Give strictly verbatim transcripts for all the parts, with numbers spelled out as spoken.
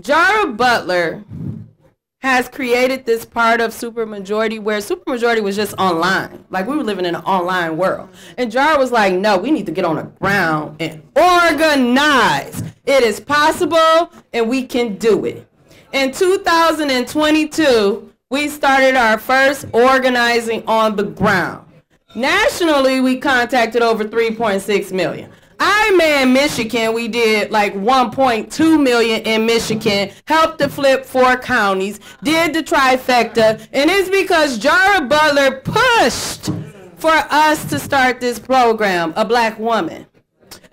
Jara Butler has created this part of Supermajority where Supermajority was just online. Like, we were living in an online world. And Jara was like, no, we need to get on the ground and organize. It is possible, and we can do it. In two thousand twenty-two, we started our first organizing on the ground. Nationally, we contacted over three point six million. Ironman Michigan, we did like one point two million in Michigan, helped to flip four counties, did the trifecta, and it's because Jara Butler pushed for us to start this program, a black woman.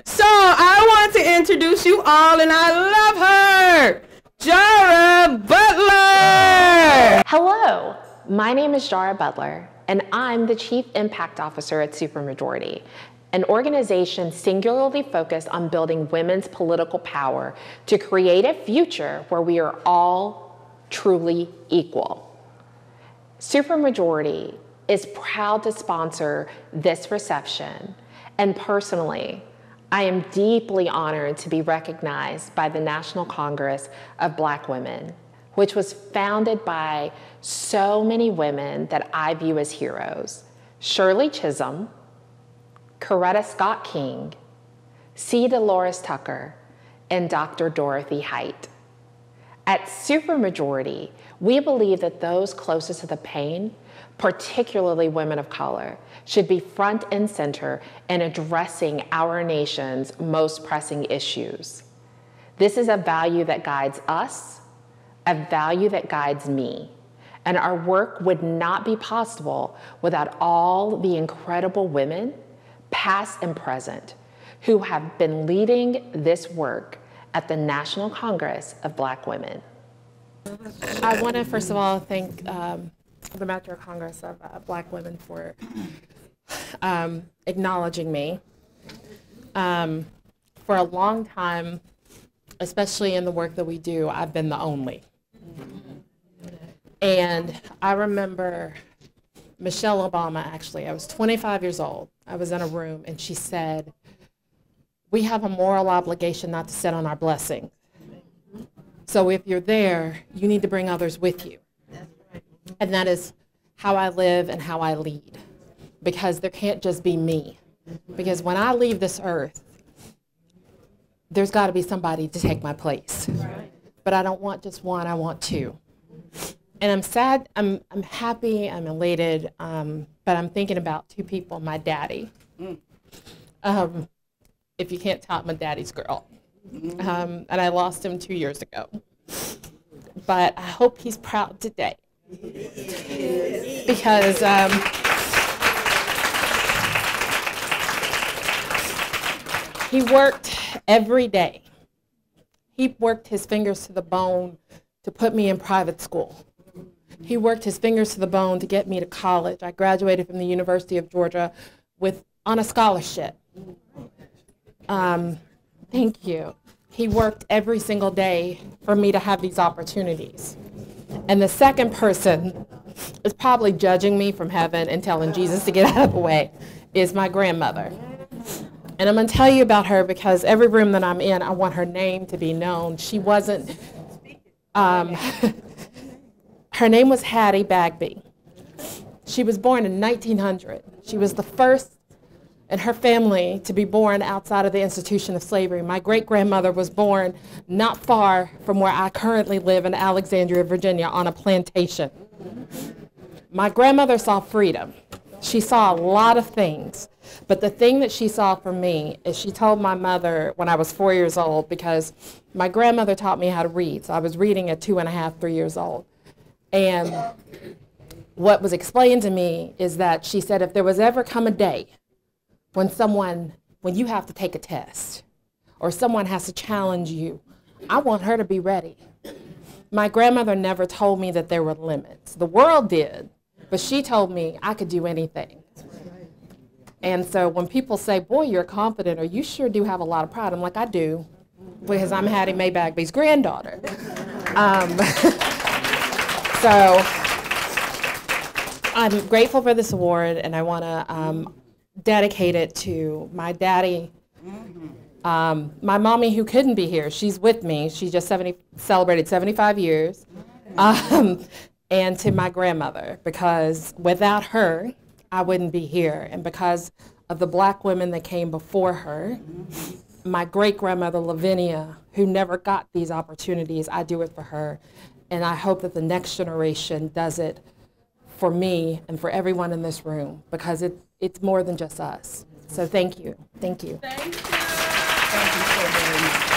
So I want to introduce you all, and I love her, Jara Butler. Hello, my name is Jara Butler, and I'm the Chief Impact Officer at Supermajority, an organization singularly focused on building women's political power to create a future where we are all truly equal. Supermajority is proud to sponsor this reception, and personally, I am deeply honored to be recognized by the National Congress of Black Women, which was founded by so many women that I view as heroes: Shirley Chisholm, Coretta Scott King, C. Dolores Tucker, and Doctor Dorothy Height. At Supermajority, we believe that those closest to the pain, particularly women of color, should be front and center in addressing our nation's most pressing issues. This is a value that guides us, a value that guides me. And our work would not be possible without all the incredible women, past and present, who have been leading this work at the National Congress of Black Women. I want to first of all thank um, the National Congress of uh, Black Women for um, acknowledging me. Um, for a long time, especially in the work that we do, I've been the only. And I remember Michelle Obama, actually, I was twenty-five years old. I was in a room and she said, we have a moral obligation not to sit on our blessings. So if you're there, you need to bring others with you. And that is how I live and how I lead, because there can't just be me. Because when I leave this earth, there's got to be somebody to take my place. But I don't want just one, I want two. And I'm sad, I'm, I'm happy, I'm elated, um, but I'm thinking about two people, my daddy. Um, if you can't top, my daddy's girl. Um, and I lost him two years ago. But I hope he's proud today. Because um, he worked every day. He worked his fingers to the bone to put me in private school. He worked his fingers to the bone to get me to college. I graduated from the University of Georgia with, on a scholarship. Um, thank you. He worked every single day for me to have these opportunities. And the second person is probably judging me from heaven and telling Jesus to get out of the way, is my grandmother. And I'm going to tell you about her because every room that I'm in, I want her name to be known. She wasn't... Um, Her name was Hattie Bagby. She was born in nineteen hundred. She was the first in her family to be born outside of the institution of slavery. My great-grandmother was born not far from where I currently live in Alexandria, Virginia, on a plantation. My grandmother saw freedom. She saw a lot of things, but the thing that she saw for me is she told my mother when I was four years old, because my grandmother taught me how to read, so I was reading at two and a half, three years old. And what was explained to me is that she said, if there was ever come a day when someone, when you have to take a test or someone has to challenge you, I want her to be ready. My grandmother never told me that there were limits. The world did, but she told me I could do anything. And so when people say, boy, you're confident, or you sure do have a lot of pride, I'm like, I do, because I'm Hattie Mae Bagby's granddaughter. Um, So I'm grateful for this award, and I want to um, dedicate it to my daddy, Um, my mommy, who couldn't be here, she's with me. She just seventy, celebrated seventy-five years. Um, and to my grandmother, because without her, I wouldn't be here. And because of the Black women that came before her, my great-grandmother, Lavinia, who never got these opportunities, I do it for her. And I hope that the next generation does it for me and for everyone in this room, because it, it's more than just us. So thank you. Thank you. Thank you. Thank you so very much.